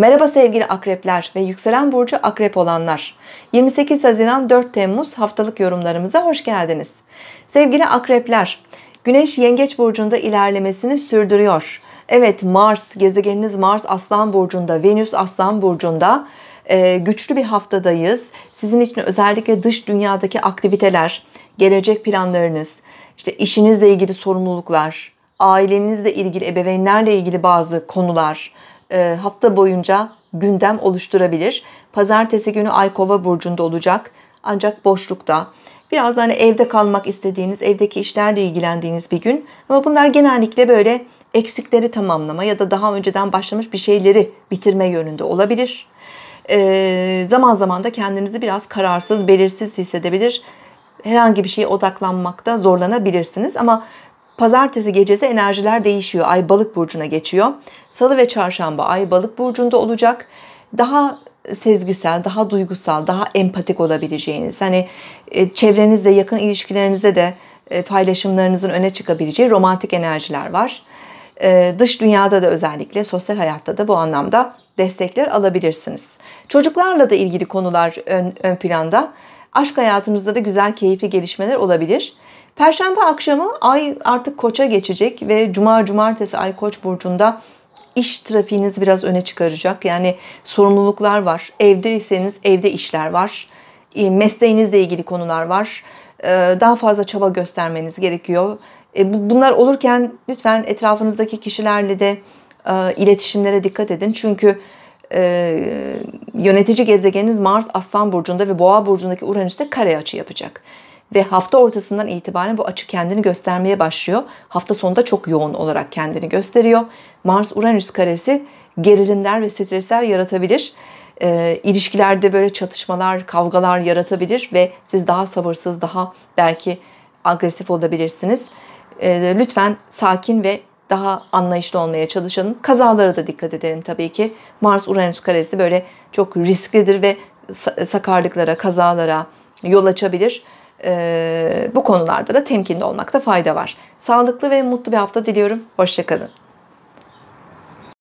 Merhaba sevgili akrepler ve yükselen burcu akrep olanlar. 28 Haziran 4 Temmuz haftalık yorumlarımıza hoş geldiniz. Sevgili akrepler, Güneş Yengeç burcunda ilerlemesini sürdürüyor. Evet, Mars, gezegeniniz Mars Aslan burcunda, Venüs Aslan burcunda. Güçlü bir haftadayız. Sizin için özellikle dış dünyadaki aktiviteler, gelecek planlarınız, işte işinizle ilgili sorumluluklar, ailenizle ilgili, ebeveynlerle ilgili bazı konular hafta boyunca gündem oluşturabilir. Pazartesi günü Ay Kova burcunda olacak. Ancak boşlukta. Biraz hani evde kalmak istediğiniz, evdeki işlerle ilgilendiğiniz bir gün. Ama bunlar genellikle böyle eksikleri tamamlama ya da daha önceden başlamış bir şeyleri bitirme yönünde olabilir. Zaman zaman da kendinizi biraz kararsız, belirsiz hissedebilir. Herhangi bir şeye odaklanmakta zorlanabilirsiniz. Ama pazartesi gecesi enerjiler değişiyor. Ay Balık burcuna geçiyor. Salı ve çarşamba Ay Balık burcunda olacak. Daha sezgisel, daha duygusal, daha empatik olabileceğiniz, hani çevrenizde, yakın ilişkilerinizde de paylaşımlarınızın öne çıkabileceği romantik enerjiler var. Dış dünyada da özellikle sosyal hayatta da bu anlamda destekler alabilirsiniz. Çocuklarla da ilgili konular ön planda. Aşk hayatınızda da güzel, keyifli gelişmeler olabilir. Perşembe akşamı Ay artık Koç'a geçecek ve cumartesi Ay Koç burcunda iş trafiğiniz biraz öne çıkaracak. Yani sorumluluklar var. Evdeyseniz evde işler var. Mesleğinizle ilgili konular var. Daha fazla çaba göstermeniz gerekiyor. Bunlar olurken lütfen etrafınızdaki kişilerle de iletişimlere dikkat edin. Çünkü yönetici gezegeniniz Mars Aslan burcunda ve Boğa burcundaki Uranüs'te kare açı yapacak. Ve hafta ortasından itibaren bu açı kendini göstermeye başlıyor. Hafta sonunda çok yoğun olarak kendini gösteriyor. Mars-Uranüs karesi gerilimler ve stresler yaratabilir. İlişkilerde böyle çatışmalar, kavgalar yaratabilir ve siz daha sabırsız, daha belki agresif olabilirsiniz. Lütfen sakin ve daha anlayışlı olmaya çalışalım. Kazalara da dikkat edelim tabii ki. Mars-Uranüs karesi böyle çok risklidir ve sakarlıklara, kazalara yol açabilir. Bu konularda da temkinli olmakta fayda var. Sağlıklı ve mutlu bir hafta diliyorum. Hoşça kalın.